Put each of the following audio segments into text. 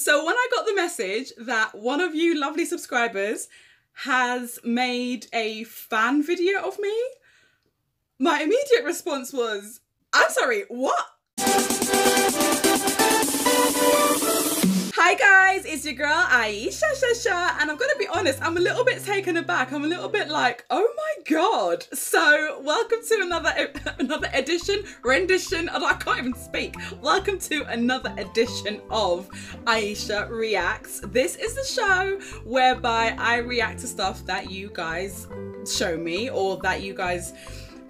So when I got the message that one of you lovely subscribers has made a fan video of me, my immediate response was, I'm sorry, what? Hi guys, it's your girl Ayesha Shasha, and I'm gonna be honest, I'm a little bit taken aback. I'm a little bit like, oh my god. So welcome to Welcome to another edition of Ayesha Reacts. This is the show whereby I react to stuff that you guys show me or that you guys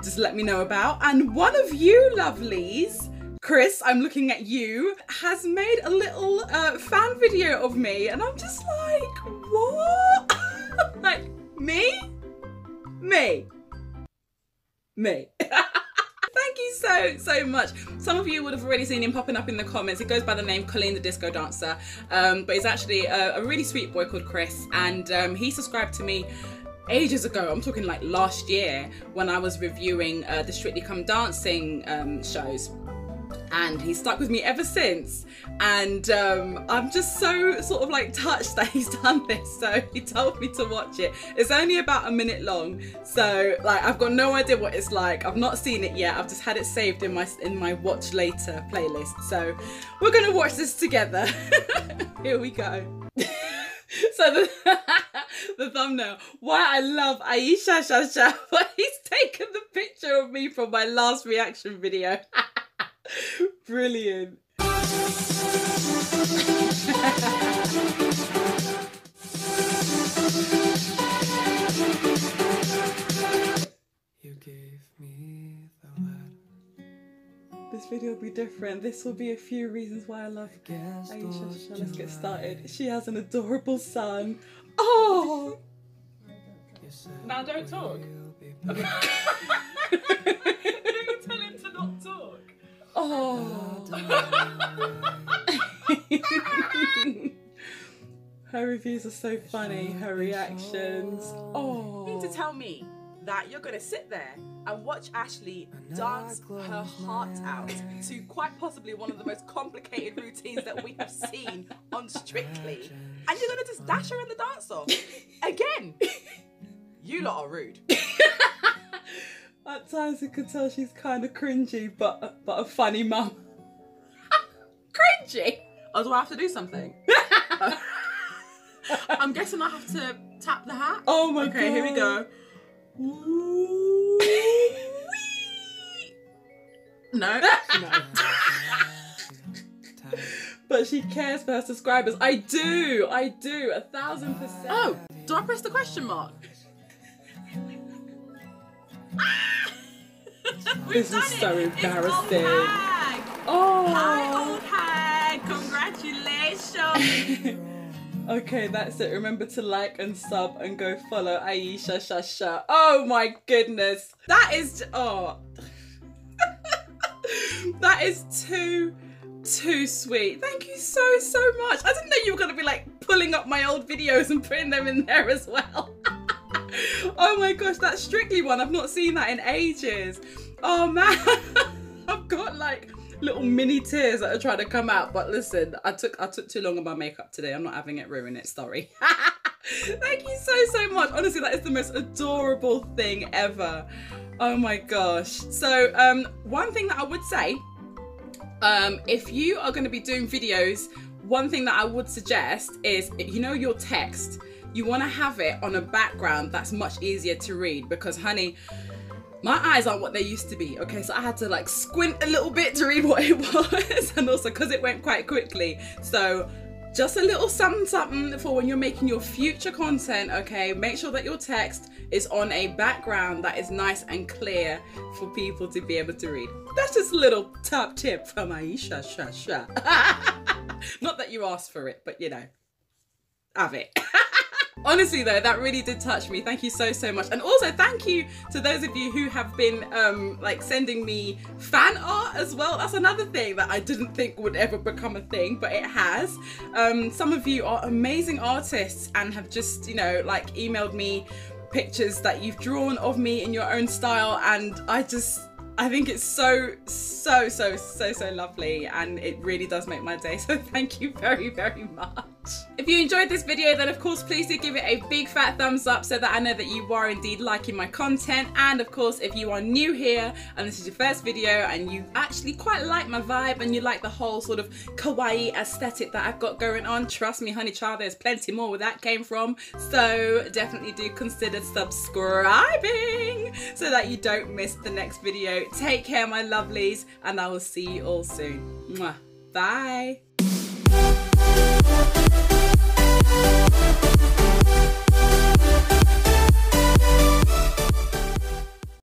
just let me know about. And one of you lovelies, Chris, I'm looking at you, has made a little fan video of me, and I'm just like, what? Like, me. Thank you so much. Some of you would have already seen him popping up in the comments. He goes by the name Colleen the Disco Dancer, but he's actually a really sweet boy called Chris, and he subscribed to me ages ago. I'm talking like last year when I was reviewing the Strictly Come Dancing shows. And he's stuck with me ever since, and I'm just so sort of like touched that he's done this. So he told me to watch it. It's only about a minute long, so like I've got no idea what it's like. I've not seen it yet. I've just had it saved in my watch later playlist. So we're gonna watch this together. Here we go. So the thumbnail. Why I love Ayesha Shasha, but he's taken the picture of me from my last reaction video. Brilliant. You gave me the word. This video will be different. This will be a few reasons why I love Ayesha. Let's get started. She has an adorable son. Oh! Now don't talk. Okay. Don't tell him to not talk. Oh. Her reviews are so funny, her reactions. Oh. You need to tell me that you're gonna sit there and watch Ashley dance her heart out to quite possibly one of the most complicated routines that we have seen on Strictly, and you're gonna just dash her in the dance off again. You lot are rude. At times you could tell she's kind of cringy, but a funny mum. Cringy? Oh, do I have to do something? I'm guessing I have to tap the hat. Oh my god. Okay, here we go. No. No. But she cares for her subscribers. I do, 1000%. Oh, do I press the question mark? This is so embarrassing. Oh, hi, old hag. Congratulations. Okay, that's it. Remember to like and sub and go follow Ayesha Shasha. Oh my goodness, that is that is too sweet. Thank you so much. I didn't know you were gonna be like pulling up my old videos and putting them in there as well. Oh my gosh, that Strictly one, I've not seen that in ages. Oh man, I've got like little mini tears that are trying to come out, but listen, I took too long on my makeup today. I'm not having it ruin it, sorry. Thank you so much. Honestly, that is the most adorable thing ever. Oh my gosh. So one thing that I would say, if you are going to be doing videos, one thing that I would suggest is, you know, your text. You want to have it on a background that's much easier to read, because honey, my eyes aren't what they used to be. Okay, so I had to like squint a little bit to read what it was, and also because it went quite quickly. So just a little something something for when you're making your future content. Okay, make sure that your text is on a background that is nice and clear for people to be able to read. That's just a little top tip from Ayesha Shasha. Not that you asked for it, but you know, have it. Honestly though, that really did touch me. Thank you so much. And also thank you to those of you who have been like sending me fan art as well. That's another thing that I didn't think would ever become a thing, but it has. Some of you are amazing artists and have just, you know, like emailed me pictures that you've drawn of me in your own style, and I just I think it's so lovely, and it really does make my day, so thank you very, very much. If you enjoyed this video, then of course please do give it a big fat thumbs up so that I know that you are indeed liking my content. And of course, if you are new here and this is your first video and you actually quite like my vibe and you like the whole sort of kawaii aesthetic that I've got going on, trust me honey child, there's plenty more where that came from, so definitely do consider subscribing so that you don't miss the next video. Take care my lovelies, and I will see you all soon. Mwah. Bye. We'll be right back.